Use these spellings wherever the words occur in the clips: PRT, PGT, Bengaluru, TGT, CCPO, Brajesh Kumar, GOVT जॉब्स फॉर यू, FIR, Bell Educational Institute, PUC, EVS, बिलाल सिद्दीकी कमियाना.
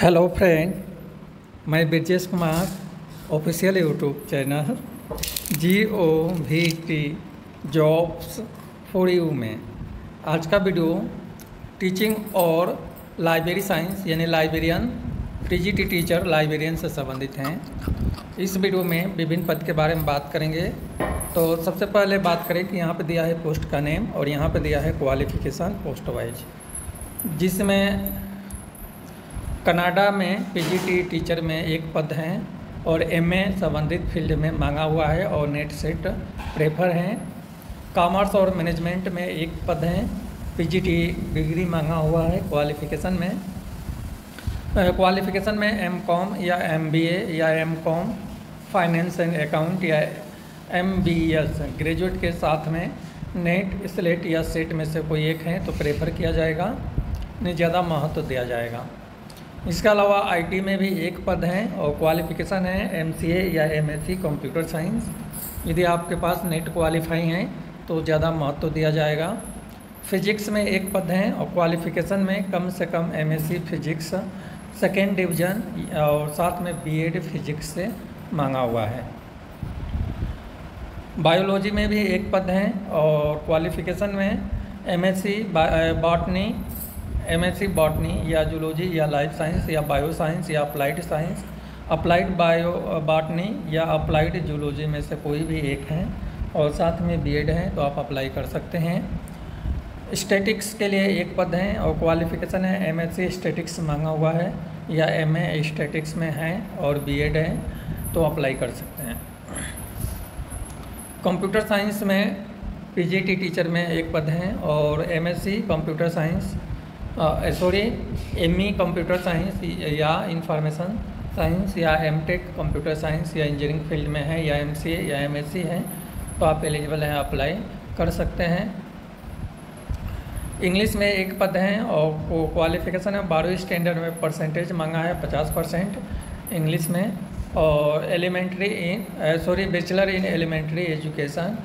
Hello friend, मैं Brajesh Kumar official YouTube channel GOVT जॉब्स फॉर यू में आज का वीडियो टीचिंग और लाइब्रेरी साइंस यानी लाइब्रेरियन PGT टीचर लाइब्रेरियन से संबंधित हैं। इस वीडियो में विभिन्न पद के बारे में बात करेंगे। तो सबसे पहले बात करें कि यहाँ पे दिया है पोस्ट का नेम और यहाँ पे दिया है क्वालिफिकेशन पोस्ट वाइज, जिसमें कनाडा में PGT टीचर में एक पद हैं और MA संबंधित फील्ड में मांगा हुआ है और नेट सेट प्रेफर हैं। कॉमर्स और मैनेजमेंट में एक पद हैं, PGT डिग्री मांगा हुआ है। क्वालिफिकेशन में MCOM या MBA या MCOM फाइनेंस एंड अकाउंट या MBS ग्रेजुएट के साथ में नेट स्लेट या सेट में से कोई एक है तो प्रेफर किया जाएगा, नहीं ज़्यादा महत्व दिया जाएगा। इसके अलावा IT में भी एक पद है और क्वालिफ़िकेशन है MCA या MSc कंप्यूटर साइंस। यदि आपके पास नेट क्वालिफाई हैं तो ज़्यादा महत्व दिया जाएगा। फिजिक्स में एक पद है और क्वालिफ़िकेशन में कम से कम MSc फिजिक्स सेकेंड डिवीज़न और साथ में BEd फिजिक्स से मांगा हुआ है। बायोलॉजी में भी एक पद है और क्वालिफ़िकेशन में MSc बॉटनी या जूलॉजी या लाइफ साइंस या बायो साइंस या applied science, applied bio botany या अप्लाइड जूलॉजी में से कोई भी एक हैं और साथ में BEd हैं तो आप अप्लाई कर सकते हैं। स्टैटिक्स के लिए एक पद हैं और क्वालिफिकेशन है MSc स्टैटिक्स मांगा हुआ है या MA स्टैटिक्स में हैं और BEd हैं तो अप्लाई कर सकते हैं। कंप्यूटर साइंस में PGT टीचर में एक पद हैं और MSc computer science ME computer science या इंफॉर्मेशन साइंस या MTech कंप्यूटर साइंस या इंजीनियरिंग फील्ड में है या MCA या MSc है तो आप एलिजिबल हैं, अप्लाई कर सकते हैं। इंग्लिश में एक पद है और क्वालिफिकेशन है 12वीं स्टैंडर्ड में परसेंटेज मांगा है 50% इंग्लिश में और बैचलर इन एलिमेंट्री एजुकेशन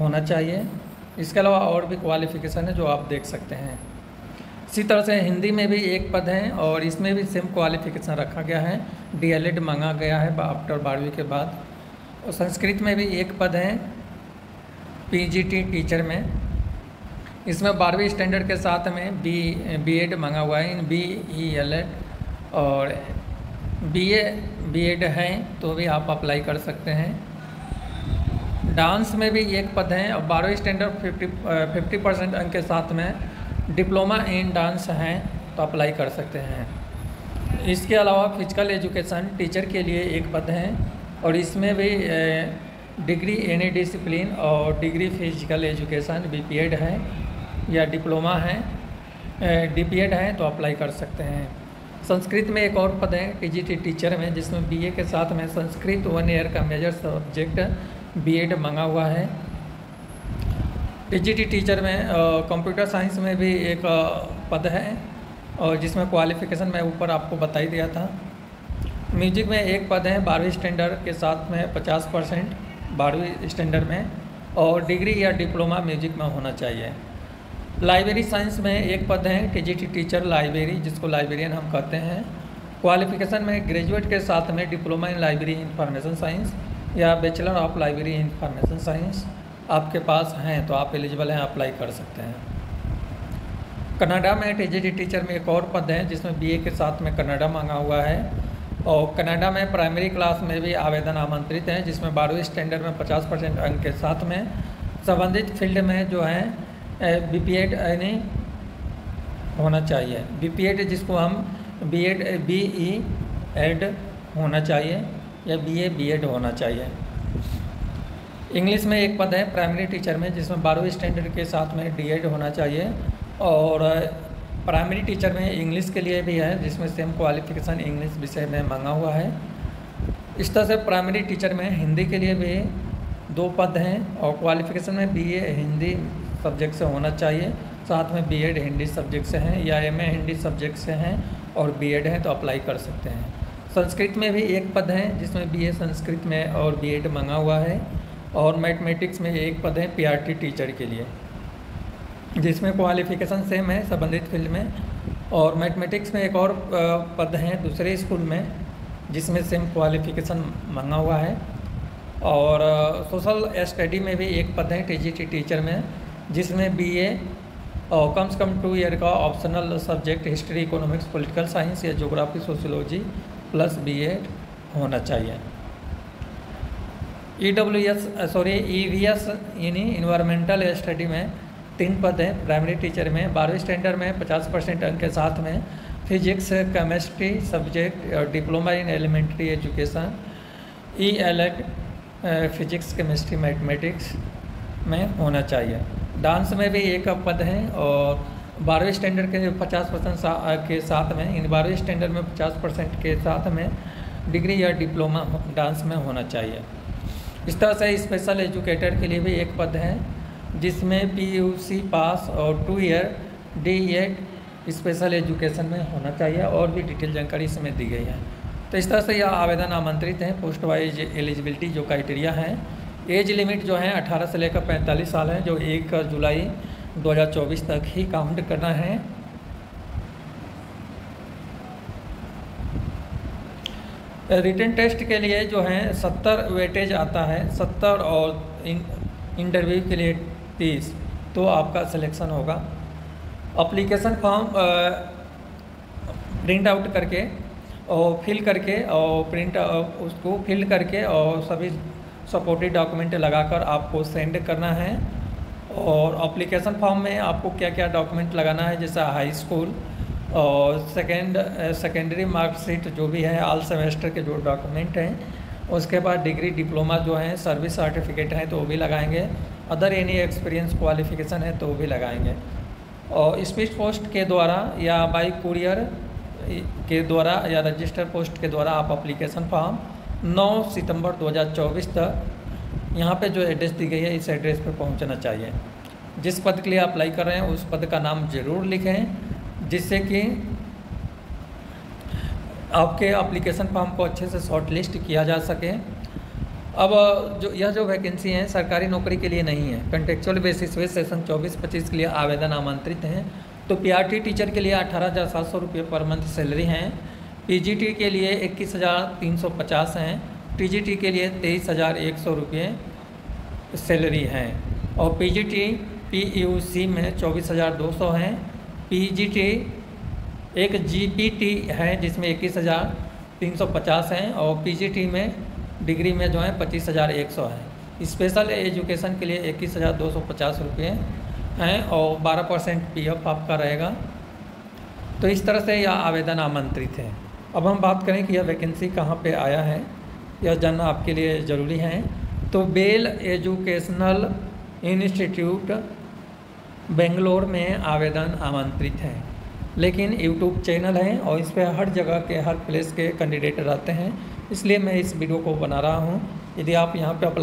होना चाहिए। इसके अलावा और भी क्वालिफिकेशन है जो आप देख सकते हैं। इसी तरह से हिंदी में भी एक पद है और इसमें भी सेम क्वालिफिकेशन रखा गया है, DL मांगा गया है आफ्टर 12वीं के बाद। और संस्कृत में भी एक पद है PGT टीचर में, इसमें 12वीं स्टैंडर्ड के साथ में BEd मांगा हुआ है, BEd और BA BEd है तो भी आप अप्लाई कर सकते हैं। डांस में भी एक पद है और 12वीं स्टैंडर्ड 50% अंक के साथ में डिप्लोमा इन डांस हैं तो अप्लाई कर सकते हैं। इसके अलावा फिजिकल एजुकेशन टीचर के लिए एक पद है और इसमें भी डिग्री एनी डिसिप्लिन और डिग्री फिजिकल एजुकेशन BPed है या डिप्लोमा है DPed है तो अप्लाई कर सकते हैं। संस्कृत में एक और पद है PGT टीचर में, जिसमें BA के साथ में संस्कृत 1 ईयर का मेजर सब्जेक्ट BEd मांगा हुआ है। PGT टीचर में कंप्यूटर साइंस में भी एक पद है और जिसमें क्वालिफिकेशन मैं ऊपर आपको बता ही दिया था। म्यूजिक में एक पद है 12वीं स्टैंडर्ड के साथ में 50% 12वीं स्टैंडर्ड में और डिग्री या डिप्लोमा म्यूजिक में होना चाहिए। लाइब्रेरी साइंस में एक पद है PGT टीचर लाइब्रेरी, जिसको लाइब्रेरियन हम कहते हैं। क्वालिफिकेशन में ग्रेजुएट के साथ में diploma in library information science या bachelor of library information science आपके पास हैं तो आप एलिजिबल हैं, अप्लाई कर सकते हैं। कनाडा में PGT टीचर में एक और पद है जिसमें BA के साथ में कनाडा मांगा हुआ है और कनाडा में प्राइमरी क्लास में भी आवेदन आमंत्रित हैं, जिसमें 12वीं स्टैंडर्ड में 50% अंक के साथ में संबंधित फील्ड में जो है BPed यानी होना चाहिए, BPed जिसको हम BEd होना चाहिए या BA BEd होना चाहिए। इंग्लिश में एक पद है प्राइमरी टीचर में, जिसमें 12वीं स्टैंडर्ड के साथ में DEd होना चाहिए और प्राइमरी टीचर में इंग्लिश के लिए भी है, जिसमें सेम क्वालिफिकेशन इंग्लिश विषय में मांगा हुआ है। इस तरह से प्राइमरी टीचर में हिंदी के लिए भी 2 पद हैं और क्वालिफिकेशन में BA हिंदी सब्जेक्ट से होना चाहिए, साथ में BEd हिंदी सब्जेक्ट से हैं या MA हिंदी सब्जेक्ट से हैं और BEd हैं तो अप्लाई कर सकते हैं। संस्कृत में भी एक पद है जिसमें BA संस्कृत में और BEd मांगा हुआ है और मैथमेटिक्स में एक पद है PRT टीचर के लिए, जिसमें क्वालिफिकेशन सेम है संबंधित फील्ड में और मैथमेटिक्स में एक और पद हैं दूसरे स्कूल में जिसमें सेम क्वालिफिकेशन मांगा हुआ है। और सोशल स्टडी में भी एक पद है टीजीटी टीचर में, जिसमें बीए और कम से कम 2 ईयर का optional subject history, economics, political science या ज्योग्राफी, सोशियोलॉजी प्लस बीएड होना चाहिए। ईवीएस यानी इन्वायरमेंटल स्टडी में 3 पद हैं। प्राइमरी टीचर में 12वीं स्टैंडर्ड में 50% अंक के साथ में फिजिक्स, केमिस्ट्री सब्जेक्ट और diploma in elementary education ELEC physics, chemistry, mathematics में होना चाहिए। डांस में भी एक पद है और 12वीं स्टैंडर्ड के 50% के साथ में, इन 12वीं स्टैंडर्ड में 50% के साथ में डिग्री या डिप्लोमा डांस में होना चाहिए। इस तरह से स्पेशल एजुकेटर के लिए भी एक पद है जिसमें PUC पास और 2 ईयर DED स्पेशल एजुकेशन में होना चाहिए। और भी डिटेल जानकारी इसमें दी गई है। तो इस तरह से यह आवेदन आमंत्रित हैं। पोस्ट वाइज एलिजिबिलिटी जो क्राइटेरिया है, एज लिमिट जो है 18 से लेकर 45 साल है, जो 1 जुलाई 2024 तक ही काउंट करना है। रिटन टेस्ट के लिए जो है 70 वेटेज आता है, 70 और इंटरव्यू के लिए 30, तो आपका सिलेक्शन होगा। अप्लीकेशन फॉर्म प्रिंट आउट करके और फिल करके और प्रिंट उसको फिल करके और सभी सपोर्टिव डॉक्यूमेंट लगाकर आपको सेंड करना है। और अप्लीकेशन फॉर्म में आपको क्या क्या डॉक्यूमेंट लगाना है, जैसे हाई स्कूल और सेकेंडरी मार्कशीट जो भी है, ऑल सेमेस्टर के जो डॉक्यूमेंट हैं, उसके बाद डिग्री डिप्लोमा जो है, सर्विस सर्टिफिकेट है तो वो भी लगाएंगे, अदर एनी एक्सपीरियंस क्वालिफिकेशन है तो वो भी लगाएंगे। और स्पीड पोस्ट के द्वारा या बाई कुरियर के द्वारा या रजिस्टर पोस्ट के द्वारा आप अप्लीकेशन फॉर्म 9 सितंबर 2024 तक यहाँ पे जो एड्रेस दी गई है इस एड्रेस पर पहुँचना चाहिए। जिस पद के लिए अप्लाई कर रहे हैं उस पद का नाम ज़रूर लिखें, जिससे कि आपके एप्लीकेशन फॉर्म को अच्छे से शॉर्टलिस्ट किया जा सके। अब जो यह जो वैकेंसी है सरकारी नौकरी के लिए नहीं है, कंट्रेक्चुअल बेसिस पे सेशन 24-25 के लिए आवेदन आमंत्रित हैं। तो PRT टीचर के लिए 18,700 रुपये पर मंथ सैलरी हैं, PGT के लिए 21,350 हैं, TGT के लिए 23,100 रुपये सैलरी हैं, और PUC में 24,200 हैं, PGT एक GPT है जिसमें 21,350 हैं, और PGT में डिग्री में जो है 25,100 है। स्पेशल एजुकेशन के लिए 21,250 रुपये हैं और 12% PF आपका रहेगा। तो इस तरह से यह आवेदन आमंत्रित है। अब हम बात करें कि यह वैकेंसी कहाँ पे आया है, यह जानना आपके लिए ज़रूरी है। तो बेल एजुकेशनल इंस्टीट्यूट बेंगलोर में आवेदन आमंत्रित हैं, लेकिन यूट्यूब चैनल है और इस पर हर जगह के हर प्लेस के कैंडिडेट रहते हैं, इसलिए मैं इस वीडियो को बना रहा हूं। यदि आप यहां पे अप्लाई